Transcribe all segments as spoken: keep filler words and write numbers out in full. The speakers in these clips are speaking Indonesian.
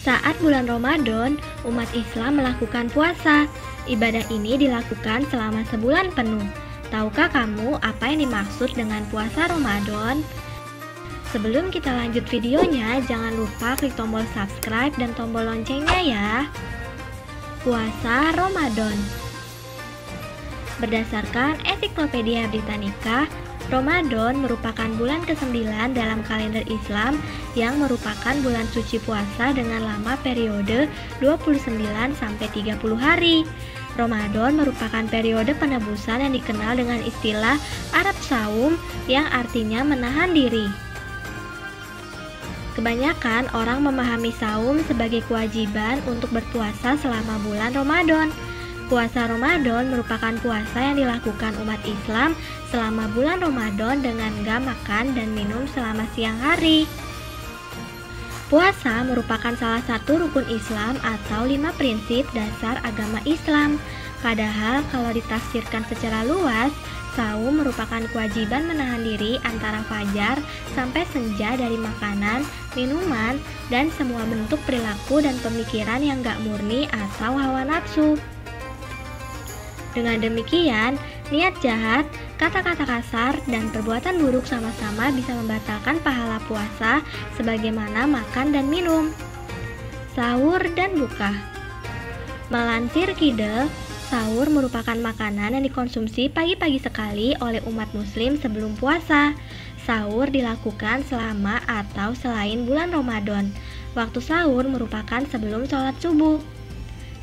Saat bulan Ramadan, umat Islam melakukan puasa. Ibadah ini dilakukan selama sebulan penuh. Tahukah kamu apa yang dimaksud dengan puasa Ramadan? Sebelum kita lanjut videonya, jangan lupa klik tombol subscribe dan tombol loncengnya ya. Puasa Ramadan. Berdasarkan Ensiklopedia Britannica, Ramadan merupakan bulan kesembilan dalam kalender Islam yang merupakan bulan suci puasa dengan lama periode dua puluh sembilan sampai tiga puluh hari. Ramadan merupakan periode penebusan yang dikenal dengan istilah Arab Saum yang artinya menahan diri. Kebanyakan orang memahami saum sebagai kewajiban untuk berpuasa selama bulan Ramadan. Puasa Ramadan merupakan puasa yang dilakukan umat Islam selama bulan Ramadan dengan gak makan dan minum selama siang hari. Puasa merupakan salah satu rukun Islam atau lima prinsip dasar agama Islam. Padahal kalau ditafsirkan secara luas, saum merupakan kewajiban menahan diri antara fajar sampai senja dari makanan, minuman, dan semua bentuk perilaku dan pemikiran yang gak murni atau hawa nafsu. Dengan demikian, niat jahat, kata-kata kasar, dan perbuatan buruk sama-sama bisa membatalkan pahala puasa sebagaimana makan dan minum. Sahur dan buka. Melansir Kidel, sahur merupakan makanan yang dikonsumsi pagi-pagi sekali oleh umat muslim sebelum puasa. Sahur dilakukan selama atau selain bulan Ramadan. Waktu sahur merupakan sebelum sholat subuh.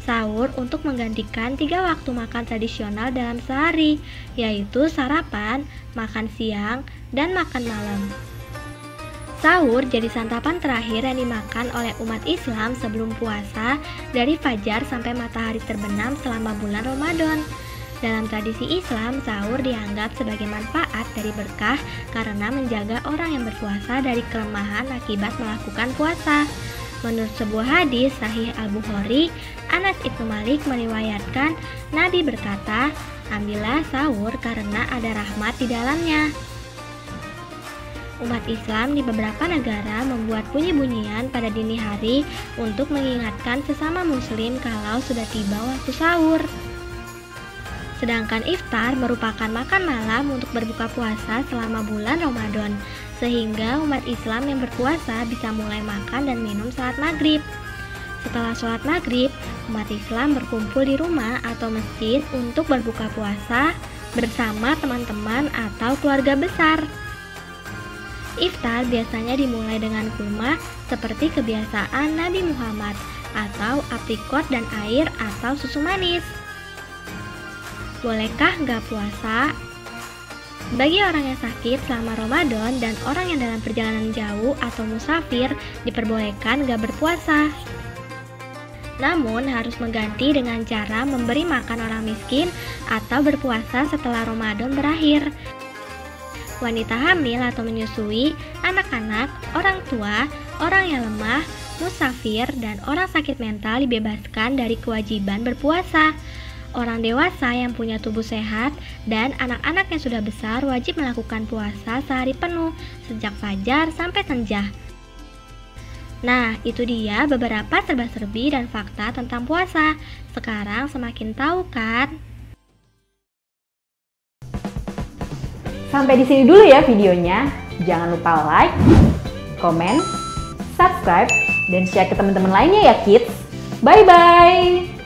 Sahur untuk menggantikan tiga waktu makan tradisional dalam sehari, yaitu sarapan, makan siang, dan makan malam. Sahur jadi santapan terakhir yang dimakan oleh umat Islam sebelum puasa dari fajar sampai matahari terbenam selama bulan Ramadan. Dalam tradisi Islam, sahur dianggap sebagai manfaat dari berkah karena menjaga orang yang berpuasa dari kelemahan akibat melakukan puasa. Menurut sebuah hadis Sahih al-Bukhari, Anas ibnu Malik meriwayatkan, Nabi berkata, "Ambillah sahur karena ada rahmat di dalamnya." Umat Islam di beberapa negara membuat bunyi-bunyian pada dini hari untuk mengingatkan sesama muslim kalau sudah tiba waktu sahur. Sedangkan iftar merupakan makan malam untuk berbuka puasa selama bulan Ramadan, sehingga umat Islam yang berpuasa bisa mulai makan dan minum saat maghrib. Setelah sholat maghrib, umat Islam berkumpul di rumah atau masjid untuk berbuka puasa bersama teman-teman atau keluarga besar. Iftar biasanya dimulai dengan kurma seperti kebiasaan Nabi Muhammad, atau aprikot dan air atau susu manis. Bolehkah nggak puasa? Bagi orang yang sakit selama Ramadan dan orang yang dalam perjalanan jauh atau musafir diperbolehkan nggak berpuasa. Namun harus mengganti dengan cara memberi makan orang miskin atau berpuasa setelah Ramadan berakhir. Wanita hamil atau menyusui, anak-anak, orang tua, orang yang lemah, musafir, dan orang sakit mental dibebaskan dari kewajiban berpuasa. Orang dewasa yang punya tubuh sehat dan anak-anak yang sudah besar wajib melakukan puasa sehari penuh, sejak fajar sampai senja. Nah, itu dia beberapa serba-serbi dan fakta tentang puasa. Sekarang semakin tahu kan? Sampai di sini dulu ya videonya. Jangan lupa like, comment, subscribe, dan share ke teman-teman lainnya ya kids. Bye-bye!